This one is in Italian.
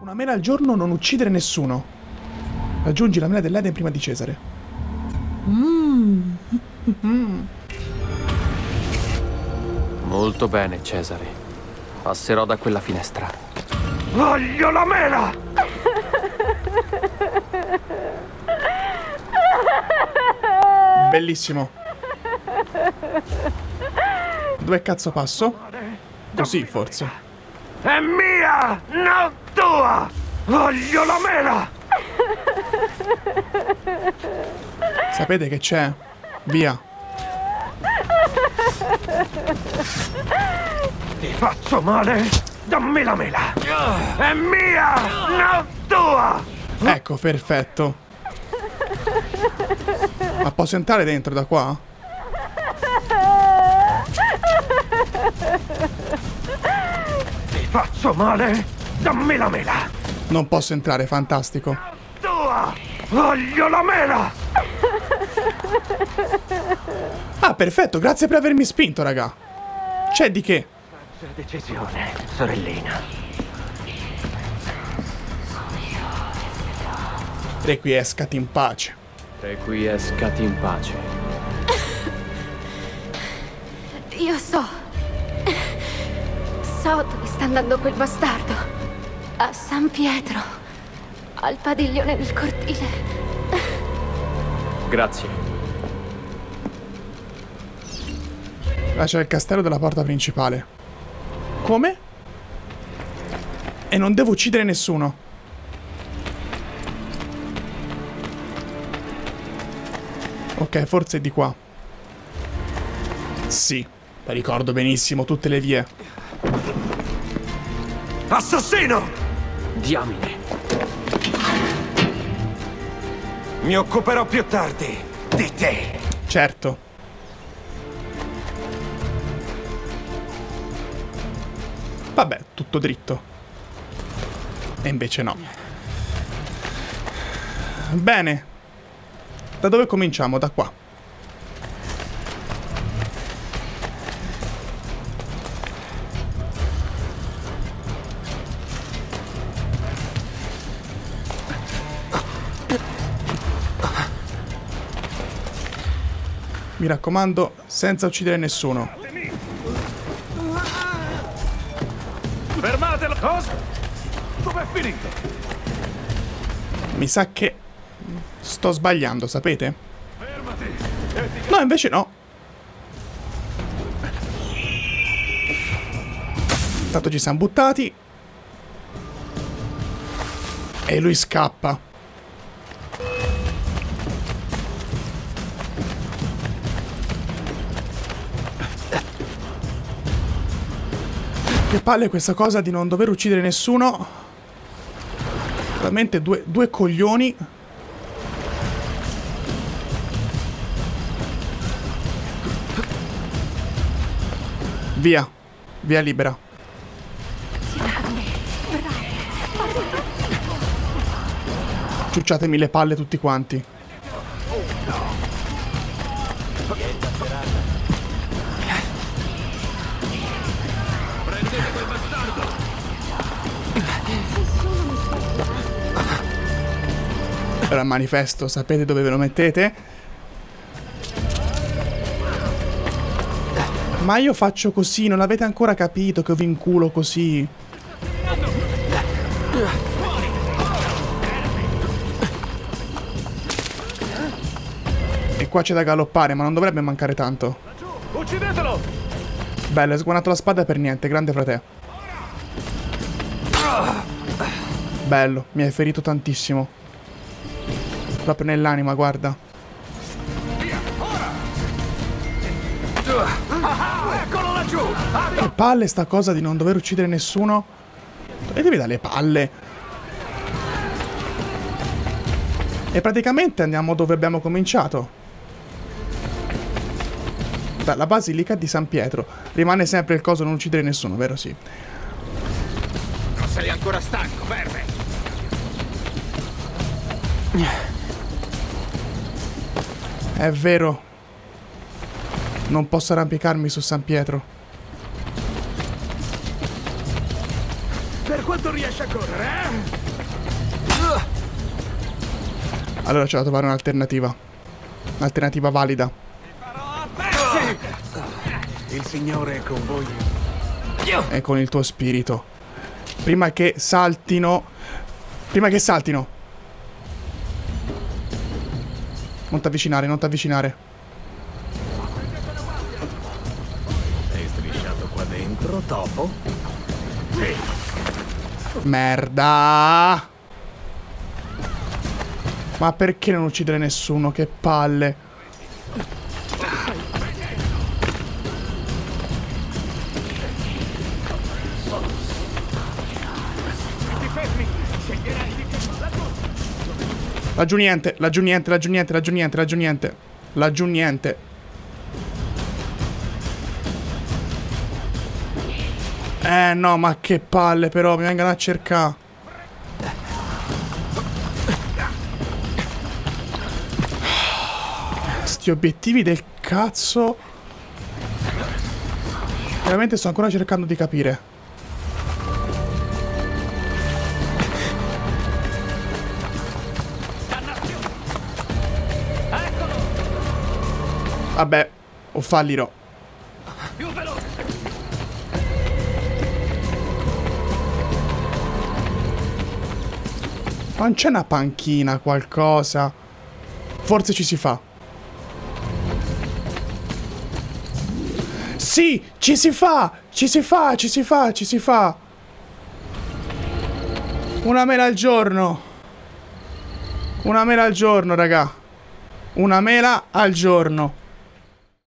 Una mela al giorno, non uccidere nessuno. Raggiungi la mela dell'Eden prima di Cesare. Molto bene, Cesare. Passerò da quella finestra. Voglio la mela! Bellissimo. Dove cazzo passo? Così, forse. È mia, non tua! Voglio la mela! Sapete che c'è? Via. Ti faccio male? Dammi la mela! È mia! Non tua! Ecco, perfetto. Ma posso entrare dentro da qua? Ti faccio male? Dammi la mela! Non posso entrare, fantastico. Tua! Voglio la mela! Ah, perfetto, grazie per avermi spinto, raga. C'è di che? Faccio la decisione, sorellina. Requiescati in pace. Requiescati in pace. Io so dove sta andando quel bastardo. A San Pietro, al padiglione del cortile. Grazie. Ah, c'è il castello della porta principale. Come? E non devo uccidere nessuno. Ok, forse è di qua. Sì, ricordo benissimo tutte le vie. Assassino! Diamine. Mi occuperò più tardi di te. Certo. Vabbè, tutto dritto. E invece no. Bene. Da dove cominciamo? Da qua. Mi raccomando, senza uccidere nessuno. Fermatelo! Cosa? Dov'è finito? Mi sa che sto sbagliando, sapete? Fermati! No, invece no. Intanto ci siamo buttati. E lui scappa. Che palle questa cosa di non dover uccidere nessuno. Veramente due coglioni. Via. Via libera. Ciucciatemi le palle tutti quanti. Ora manifesto, sapete dove ve lo mettete? Ma io faccio così, non avete ancora capito che vi inculo così. E qua c'è da galoppare, ma non dovrebbe mancare tanto. Uccidetelo! Bello, hai sguanato la spada per niente, grande frate. Bello, mi hai ferito tantissimo. Proprio nell'anima, guarda. Che palle sta cosa di non dover uccidere nessuno. E devi dare le palle. E praticamente andiamo dove abbiamo cominciato. Dalla Basilica di San Pietro. Rimane sempre il coso non uccidere nessuno, vero? Sì. sei ancora stanco, verme! È vero. Non posso arrampicarmi su San Pietro. Per quanto riesci a correre, eh? Allora c'è da trovare un'alternativa. Un'alternativa valida. Il Signore è con voi. E con il tuo spirito. Prima che saltino. Prima che saltino. Non ti avvicinare, non ti avvicinare. Sei strisciato qua dentro, topo? Sì. Merda. Ma perché non uccidere nessuno? Che palle. Laggiù niente, laggiù niente, laggiù niente, laggiù niente, laggiù niente. Laggiù niente. No, ma che palle però, mi vengono a cercare. Sti obiettivi del cazzo. Veramente sto ancora cercando di capire. Vabbè, o fallirò. Ma non c'è una panchina, qualcosa? Forse ci si fa. Sì, ci si fa, ci si fa, ci si fa, ci si fa. Una mela al giorno. Una mela al giorno, raga. Una mela al giorno.